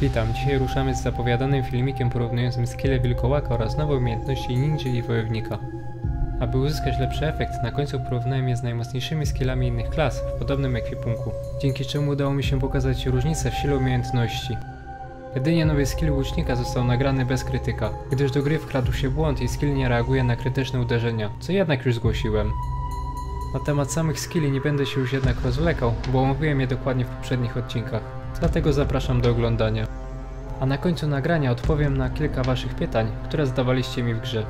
Witam, dzisiaj ruszamy z zapowiadanym filmikiem porównującym skille Wilkołaka oraz nowe umiejętności Ninja i Wojownika. Aby uzyskać lepszy efekt, na końcu porównałem je z najmocniejszymi skillami innych klas w podobnym ekwipunku, dzięki czemu udało mi się pokazać różnicę w sile umiejętności. Jedynie nowy skill Łucznika został nagrany bez krytyka, gdyż do gry wkradł się błąd i skill nie reaguje na krytyczne uderzenia, co jednak już zgłosiłem. Na temat samych skilli nie będę się już jednak rozwlekał, bo omówiłem je dokładnie w poprzednich odcinkach, dlatego zapraszam do oglądania. A na końcu nagrania odpowiem na kilka waszych pytań, które zadawaliście mi w grze.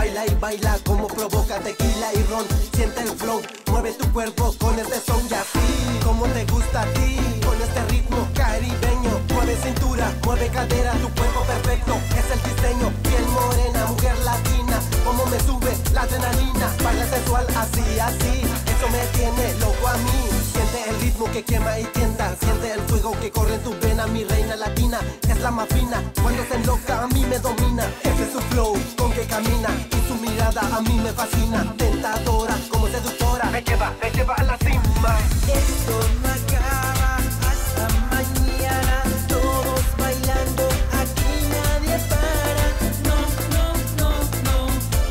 Baila y baila como provoca tequila y ron. Siente el flow, mueve tu cuerpo con este son y así como te gusta a ti, con este ritmo caribeño. Mueve cintura, mueve cadera, tu cuerpo perfecto es el diseño. Piel morena, mujer latina, como me sube la adrenalina. Baila sensual así, así, eso me tiene loco a mí. Siente el ritmo que quema y tienta, siente el fuego que corre en tu vena. Mi reina latina es la más fina, cuando se enloca a mí me domina. Ese es su flow con que camina y su mirada a mí me fascina. Tentadora como seductora, me lleva a la cima. Esto no acaba hasta mañana. Todos bailando, aquí nadie para. No, no, no, no,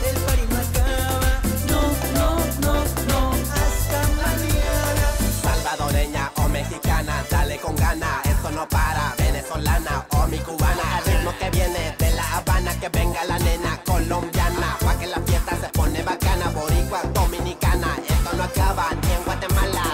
el party no acaba. No, no, no, no, hasta mañana. Salvadoreña o mexicana, dale con gana, esto no para. Venezolana o mi cubana, el ritmo que viene de La Habana, que venga la nena colombiana, pa' que la fiesta se pone bacana. Boricua, dominicana, esto no acaba ni en Guatemala.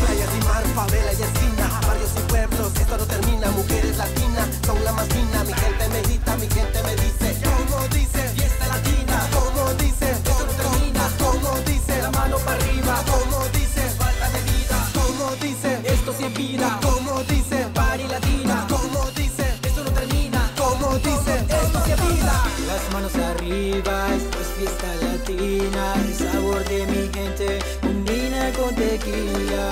Playa y mar, favela y esquina, barrios y pueblos, esto no termina. Mujeres latinas son la más fina, mi gente medita, mi gente me dice, como dice, fiesta latina, como dice, esto no termina, como dice, la mano para arriba, como dice, falta de vida, como dice, esto sí es vida, como dice, party latina, como dice, esto no termina, como dice, esto sí es vida. Las manos arriba, esto es fiesta latina, el sabor de mi gente combina con tequila.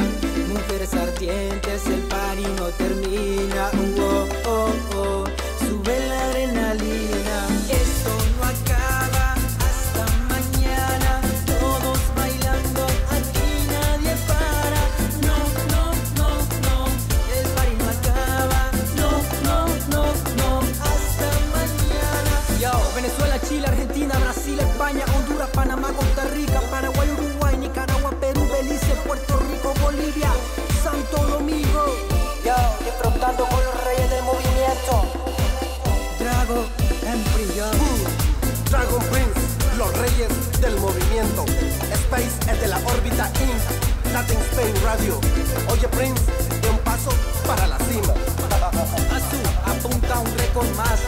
Mujeres ardientes, el party no termina. Oh, oh, oh, sube la adrenalina. Esto no acaba hasta mañana. Todos bailando, aquí nadie para. No, no, no, no, el party no acaba. No, no, no, no, hasta mañana. Yo, Venezuela, Chile, Argentina, Brasil, España, Honduras, Panamá, Costa Rica, Paraguay, Uruguay, Nicaragua, Perú, Belice, Puerto Rico, Bolivia, Santo Domingo. Yo, disfrutando con los reyes del movimiento. Drago Emperor, Dragon Prince, los reyes del movimiento. Space es de la órbita Inc. Latin Spain Radio. Oye Prince, de un paso para la cima. Azul, apunta un récord más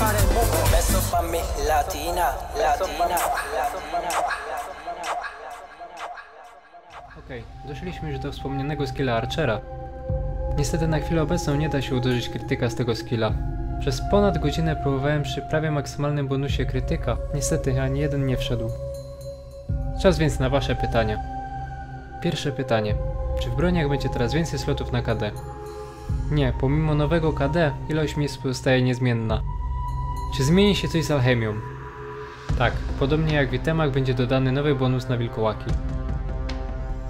para el mundo. Beso pa' mi latina, latina, latina. Okej, doszliśmy już do wspomnianego skilla Archera. Niestety na chwilę obecną nie da się uderzyć krytyka z tego skilla. Przez ponad godzinę próbowałem przy prawie maksymalnym bonusie krytyka, niestety ani jeden nie wszedł. Czas więc na wasze pytania. Pierwsze pytanie. Czy w broniach będzie teraz więcej slotów na KD? Nie, pomimo nowego KD ilość miejsc pozostaje niezmienna. Czy zmieni się coś z alchemią? Tak, podobnie jak w itemach będzie dodany nowy bonus na wilkołaki.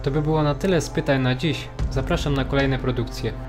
To by było na tyle z pytań na dziś. Zapraszam na kolejne produkcje.